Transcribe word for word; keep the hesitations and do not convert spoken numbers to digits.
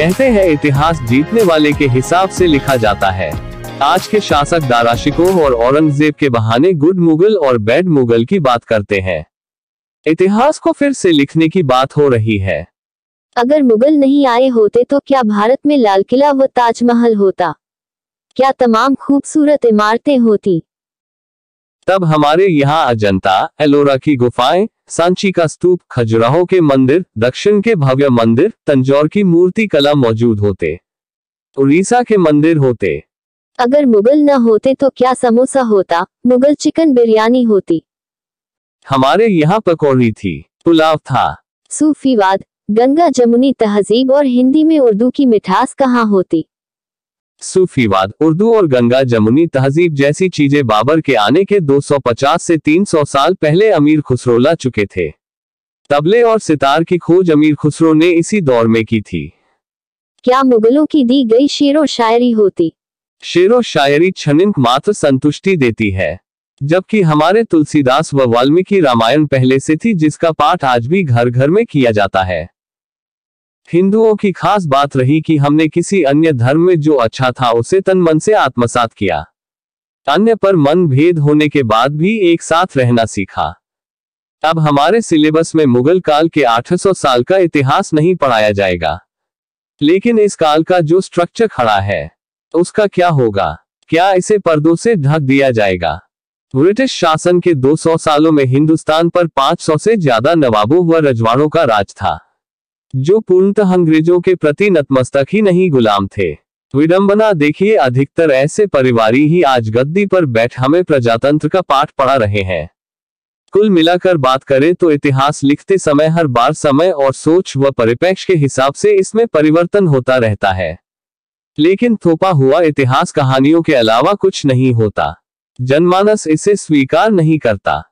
कहते हैं इतिहास जीतने वाले के हिसाब से लिखा जाता है। आज के शासक दारा शिकोह और औरंगजेब के बहाने गुड मुगल और बैड मुगल की बात करते हैं। इतिहास को फिर से लिखने की बात हो रही है। अगर मुगल नहीं आए होते तो क्या भारत में लाल किला व ताजमहल होता? क्या तमाम खूबसूरत इमारतें होती? तब हमारे यहाँ अजंता एलोरा की गुफाएं, सांची का स्तूप, खजुराहो के मंदिर, दक्षिण के भव्य मंदिर, तंजौर की मूर्ति कला मौजूद होते, उड़ीसा के मंदिर होते। अगर मुगल न होते तो क्या समोसा होता? मुगल चिकन बिरयानी होती। हमारे यहाँ पकौड़ी थी, पुलाव था। सूफीवाद, गंगा जमुनी तहजीब और हिंदी में उर्दू की मिठास कहाँ होती? सूफीवाद, उर्दू और गंगा जमुनी तहजीब जैसी चीजें बाबर के आने के दो सौ पचास से तीन सौ साल पहले अमीर खुसरो ला चुके थे। तबले और सितार की खोज अमीर खुसरो ने इसी दौर में की थी। क्या मुगलों की दी गई शेरो शायरी होती? शेरो शायरी छनिक मात्र संतुष्टि देती है, जबकि हमारे तुलसीदास व वाल्मीकि रामायण पहले से थी, जिसका पाठ आज भी घर घर में किया जाता है। हिंदुओं की खास बात रही कि हमने किसी अन्य धर्म में जो अच्छा था उसे तन मन से आत्मसात किया, अन्य पर मन भेद होने के बाद भी एक साथ रहना सीखा। अब हमारे सिलेबस में मुगल काल के आठ सौ साल का इतिहास नहीं पढ़ाया जाएगा, लेकिन इस काल का जो स्ट्रक्चर खड़ा है उसका क्या होगा? क्या इसे पर्दों से ढक दिया जाएगा? ब्रिटिश शासन के दो सौ सालों में हिंदुस्तान पर पाँच सौ से ज्यादा नवाबों व रजवाड़ों का राज था, जो पूर्णतः अंग्रेजों के प्रति नतमस्तक ही नहीं गुलाम थे। विडंबना देखिए, अधिकतर ऐसे परिवार ही आज गद्दी पर बैठ हमें प्रजातंत्र का पाठ पढ़ा रहे हैं। कुल मिलाकर बात करें तो इतिहास लिखते समय हर बार समय और सोच व परिपेक्ष के हिसाब से इसमें परिवर्तन होता रहता है, लेकिन थोपा हुआ इतिहास कहानियों के अलावा कुछ नहीं होता। जनमानस इसे स्वीकार नहीं करता।